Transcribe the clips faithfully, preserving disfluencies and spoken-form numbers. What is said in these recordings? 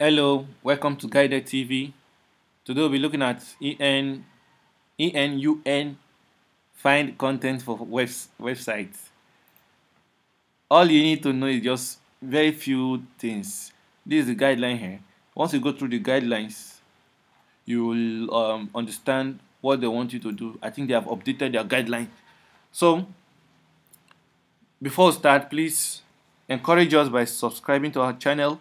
Hello, welcome to Guided T V. Today we'll be looking at en un find content for webs websites. All you need to know is just very few things. This is the guideline here. Once you go through the guidelines, you will um, understand what they want you to do. I think they have updated their guideline. So before we start, please encourage us by subscribing to our channel.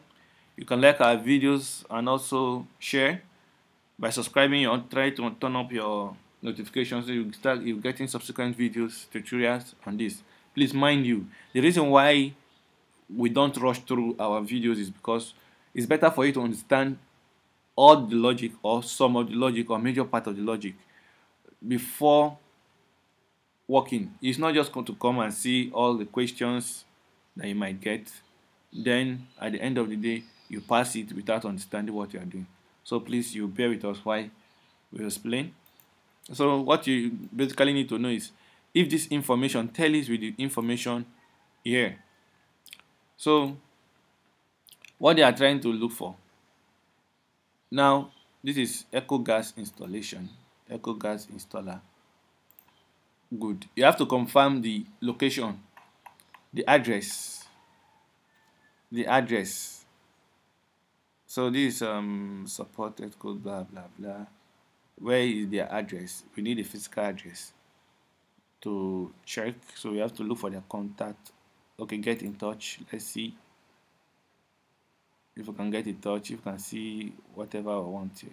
You can like our videos and also share. By subscribing, you try to turn up your notifications so you start you getting subsequent videos, tutorials on this. Please mind you, the reason why we don't rush through our videos is because it's better for you to understand all the logic or some of the logic or major part of the logic before working. It's not just going to come and see all the questions that you might get. Then at the end of the day, you pass it without understanding what you are doing. So please, you bear with us while we explain. So what you basically need to know is if this information tallies with the information here. So what they are trying to look for. Now this is EcoGas installation, EcoGas installer. Good. You have to confirm the location, the address, the address. So this is um, supported code, blah blah blah. Where is their address? We need a physical address to check. So we have to look for their contact. Okay, get in touch. Let's see if we can get in touch. If we can see whatever we want here.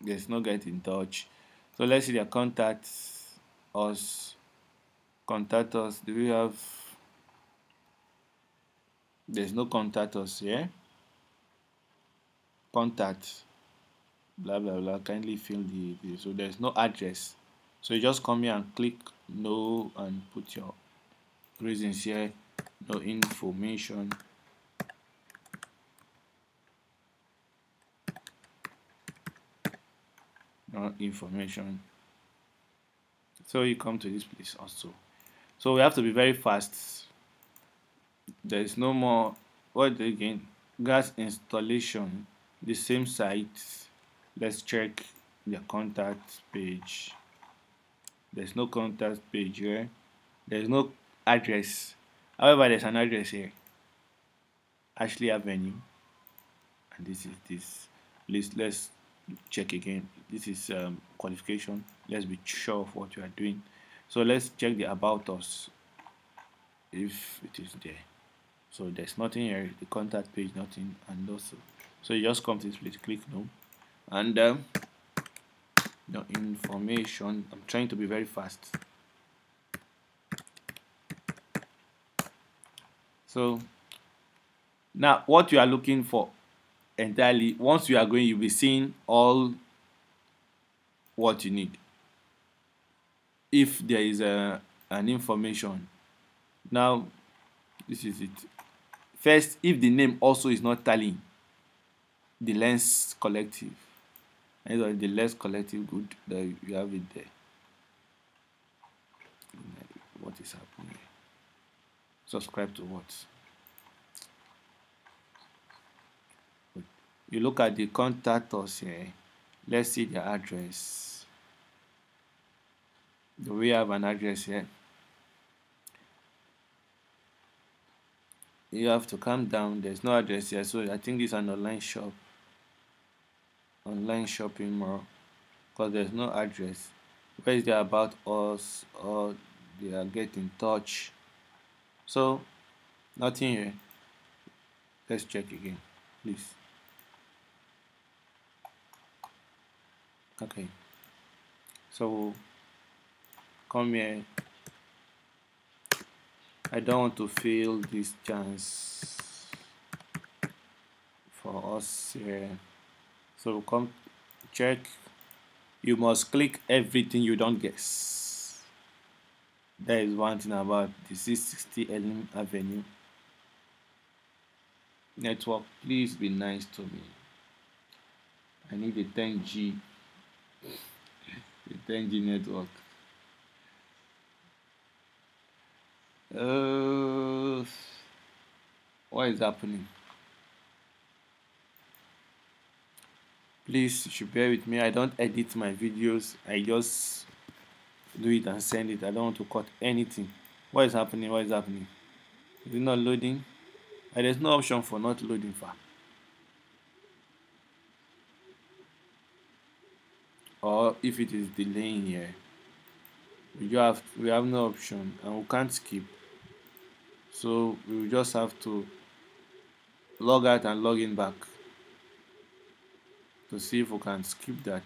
There's no get in touch. So let's see their contacts. Us contact us. Do we have? There's no contact us here. Contact, blah blah blah. Kindly fill the, the so there's no address. So you just come here and click no and put your reasons here. No information. No information. So you come to this place also. So we have to be very fast. There is no more what again gas installation, the same site. Let's check the contact page. There's no contact page here. There's no address. However, there's an address here, Ashley Avenue, and this is this list. Let's check again. This is um, qualification. Let's be sure of what you are doing. So let's check the about us if it is there. So there's nothing here, the contact page, nothing, and also. So you just come to this place, click no, and um, no information. I'm trying to be very fast. So now what you are looking for entirely, once you are going, you'll be seeing all what you need. If there is a, an information, now this is it. First, if the name also is not tallying, the lens collective, and the lens collective, good, that you have it there. What is happening here? Subscribe to what? Good. You look at the contact us here. Let's see the address. Do we have an address here? You have to come down. There's no address here, so I think this is an online shop, online shopping mall, because there's no address. Where is the about us or they are get in touch? So nothing here. Let's check again, please. Okay, so come here. I don't want to fail this chance for us here. So come check. You must click everything, you don't guess. There is one thing about this is sixty Elm Avenue. Network, please be nice to me. I need a ten G, a ten G network. Uh, What is happening? Please, you should bear with me. I don't edit my videos. I just do it and send it. I don't want to cut anything. What is happening? What is happening? Is it not loading? And there's no option for not loading far. Or if it is delaying here, we have we have no option and we can't skip. So we will just have to log out and log in back to see if we can skip that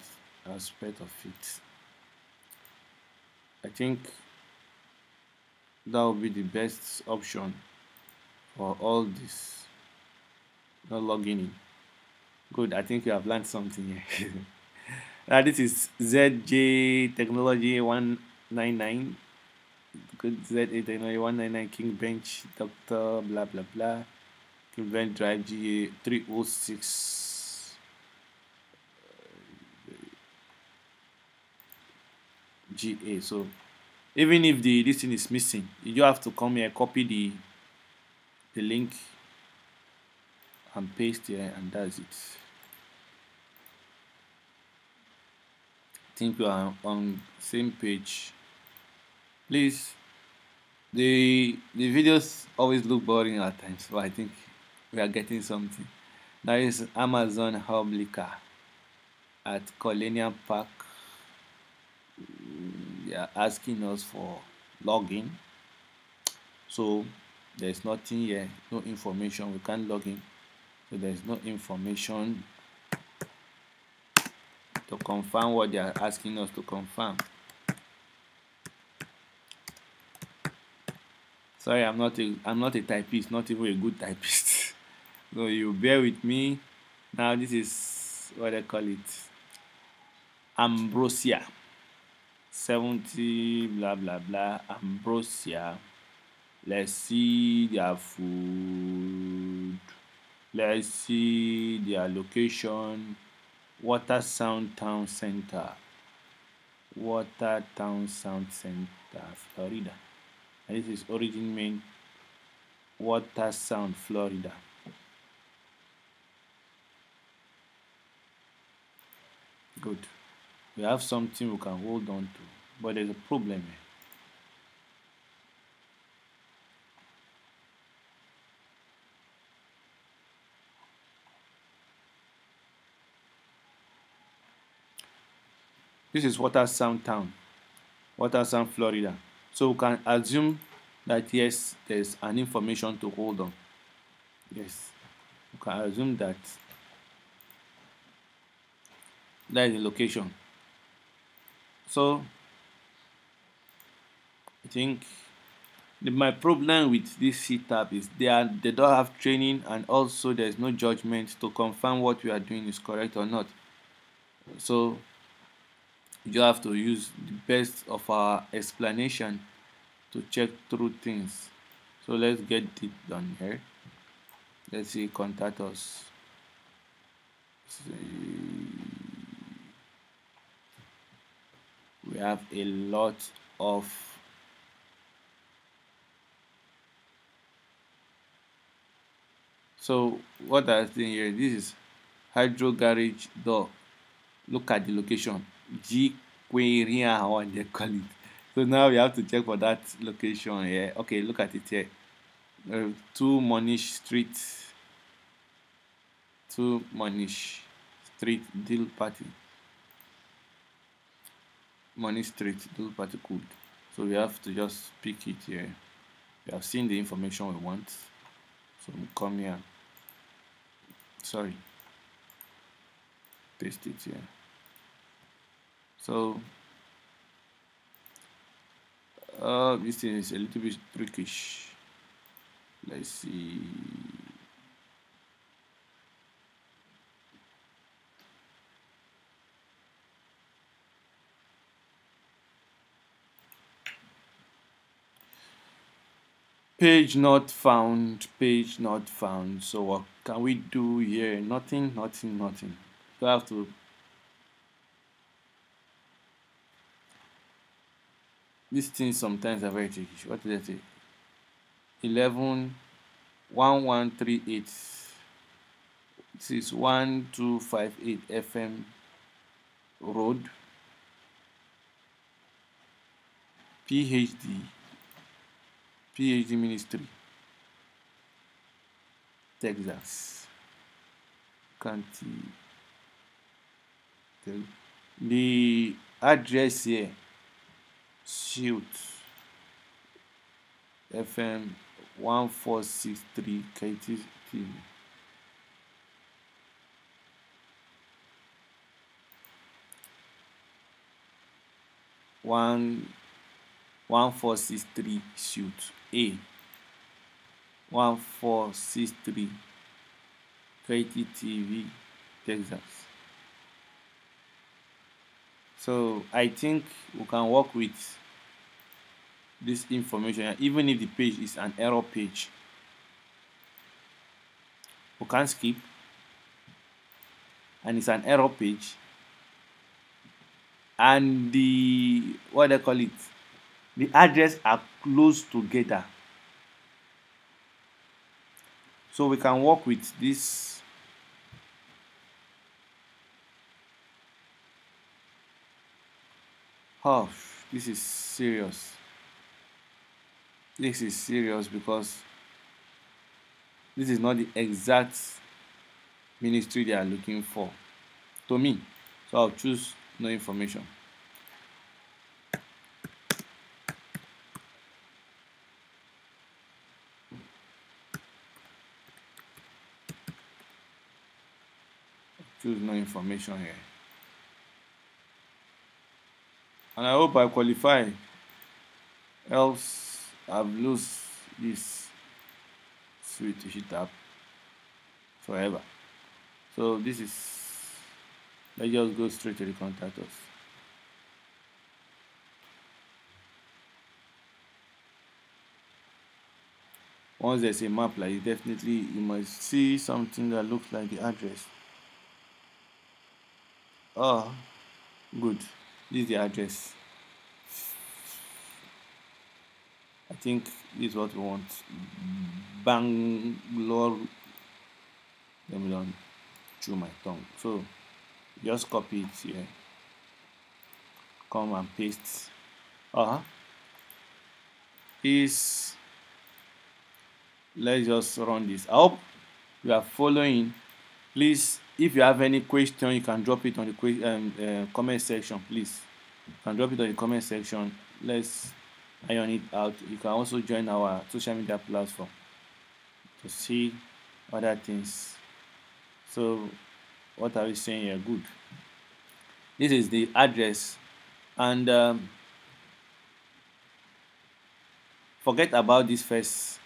aspect of it. I think that will be the best option for all this. Not logging in. Good, I think you have learned something here. Now this is Z J Technology one nine nine. Good, Z A Technology one nine nine King Bench Doctor blah blah blah. King Bench Drive G A three oh six. G A. So even if the this thing is missing, you just have to come here, copy the the link and paste here, and that's it. I think we are on same page. Please, the the videos always look boring at times, but I think we are getting something. That is Amazon Hub Liquor at Colonial Park. They are asking us for login, so there's nothing here, no information. We can't log in, so there's no information to confirm what they are asking us to confirm. Sorry, I'm not a I'm not a typist, not even a good typist. So you bear with me. Now this is what I call it, Ambrosia. seventy blah blah blah Ambrosia. Let's see their food, let's see their location. Water Sound Town Center, Water Town Sound Center, Florida. And this is origin main, Water Sound, Florida. Good. We have something we can hold on to, but there's a problem here. This is Water Sound Town, Water Sound, Florida. So we can assume that yes, there's an information to hold on. Yes, we can assume that that is the location. So I think the, my problem with this hitapp is they are they don't have training, and also there's no judgment to confirm what we are doing is correct or not. So you have to use the best of our explanation to check through things. So let's get it done here. Let's see, contact us. We have a lot of so what I think here, this is hydro garage door. Look at the location, G Queria, what they call it. So now we have to check for that location here. Okay, look at it here. Uh, two Monish Street, two Monish Street deal party. Money Street, do particle. So we have to just pick it here. We have seen the information we want, so we come here. Sorry, paste it here. So uh, this thing is a little bit trickish. Let's see. Page not found, page not found. So what can we do here? Nothing, nothing, nothing. You have to these things sometimes are very tricky. What did I say? eleven one one three eight. This is one two five eight F M Road, PhD, PhD Ministry, Texas, County. The address here, Shoot, F M one four six three K T T V. One one four six three shoot A one four six three K T T V Texas. So I think we can work with this information, even if the page is an error page. We can skip, and it's an error page. And the what they call it, the address are close together, so we can work with this half. Oh, this is serious. This is serious because this is not the exact ministry they are looking for, to me. So I'll choose no information. Choose no information here. And I hope I qualify, else I've lost this switch to hitapp forever. So this is, let's just go straight to the contact us. Once there's a map like this, definitely you must see something that looks like the address. Oh, good. This is the address. I think this is what we want. Bangalore. Let me learn through my tongue. So just copy it here, come and paste. Uh-huh. Is let's just run this. I hope you are following. Please, if you have any question, you can drop it on the um, uh, comment section. Please, you can drop it on the comment section. Let's iron it out. You can also join our social media platform to see other things. So what are we saying here? Good. This is the address, and um, forget about this first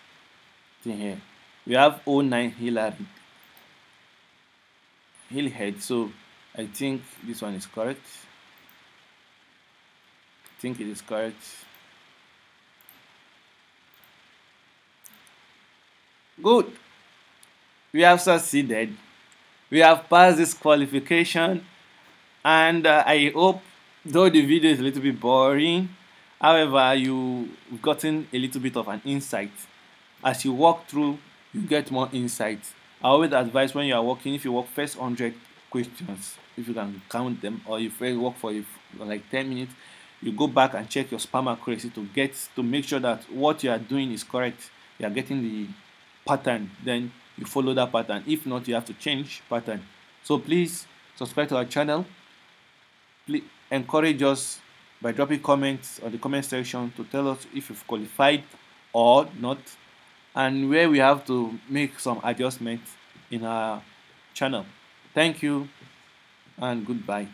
thing here. We have oh nine Hillhead. Hillhead. So I think this one is correct. I think it is correct. Good. We have succeeded. We have passed this qualification, and uh, I hope, though the video is a little bit boring, however, you've gotten a little bit of an insight. As you walk through, you get more insight. I always advise, when you are working, if you work first one hundred questions, if you can count them, or if you work for like ten minutes, you go back and check your spamacracy to get to make sure that what you are doing is correct. You are getting the pattern, then you follow that pattern. If not, you have to change pattern. So please subscribe to our channel. Please encourage us by dropping comments on the comment section to tell us if you've qualified or not, and where we have to make some adjustments in our channel. Thank you and goodbye.